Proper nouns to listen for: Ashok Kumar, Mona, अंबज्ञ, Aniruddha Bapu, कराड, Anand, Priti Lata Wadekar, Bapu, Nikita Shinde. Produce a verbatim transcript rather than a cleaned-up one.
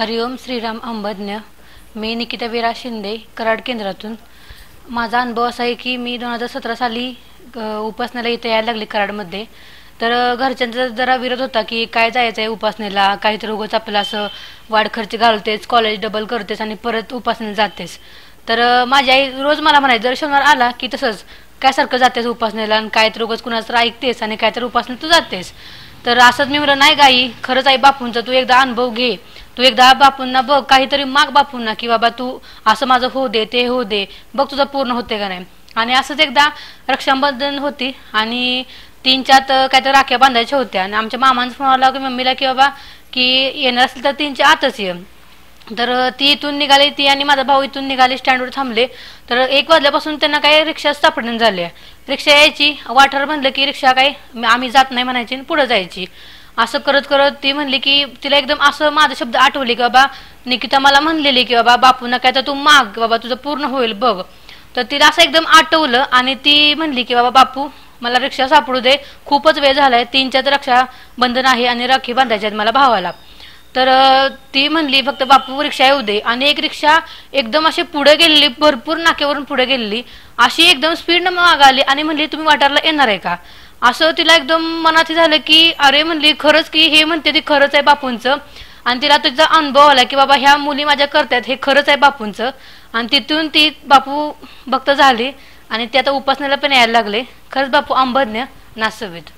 हरिओम श्रीराम अंबज्ञ. मी निकिता वीरा शिंदे कराड केंद्रातून. माझा अनुभव असा आहे की मी दोन हजार सतरा साली उपासनेला इथे यायला लागले कराडमध्ये. तर घरच्यांचा जरा विरोध होता की काय जायचं आहे उपासनेला, काहीतरी उगाच आपलं असं वाढ खर्च घालतेस, कॉलेज डबल करतेस आणि परत उपासनेला जातेस. तर माझी आई रोज मला म्हणायची जर शनिवार आला की तसंच काय सारखं जातेस उपासनेला आणि काहीतरी उगाच कुणाचं ऐकतेस आणि काहीतरी उपासनेला तू जातेस. तर असंच मी म्हणलं नाही गाई, खरंच आई बापूंचा तू एकदा अनुभव घे, तू एकदा बापूंना बघ, काहीतरी माग बापूंना की बाबा तू असं माझं हो दे, ते हो दे, बघ तुझं पूर्ण होते का नाही. आणि असंच एकदा रक्षाबंधन होती आणि तीन चार काहीतरी राख्या बांधायच्या होत्या आणि आमच्या मामांचं फोन आला की मम्मीला की बाबा की येणार असेल तर तीनच्या आतच ये. तर ती इथून निघाली, ती आणि माझा भाऊ इथून निघाले, स्टँडवर थांबले. तर एक वाजल्यापासून त्यांना काही रिक्षा सापडणं झाल्या. रिक्षा यायची, वाटर म्हणलं की रिक्षा काय आम्ही जात नाही म्हणायची, पुढे जायची. असं करत करत ती म्हणली की तिला एकदम असं माझा शब्द आठवले की बाबा निकिता मला म्हणलेली की बाबा बापूंना काय तर तू माग, बाबा तुझं पूर्ण होईल बघ. तर तिला असं एकदम आठवलं आणि ती म्हणली की बाबा बापू मला रिक्षा सापडू दे, खूपच वेळ झालाय, तीनच्यात रक्षा बंधन आहे आणि राखी बांधायच्यात मला भावाला. तर ती म्हणली फक्त बापू रिक्षा येऊ दे. आणि एक रिक्षा एकदम अशी पुढे गेलेली, भरपूर नाक्यावरून पुढे गेलेली, अशी एकदम स्पीड न मागाली आणि म्हणली तुम्ही वाटारला येणार आहे का. असं तिला एकदम मनात झालं की अरे म्हणली खरंच की हे म्हणते ते खरंच आहे बापूंचं. आणि तिला तिचा अनुभव आला की बाबा ह्या मुली माझ्या करतायत, हे खरंच आहे बापूंचं. आणि तिथून ती बापू भक्त झाली आणि ते आता उपासनेला पण यायला लागले. खरंच बापू अंबज्ञ नासवित.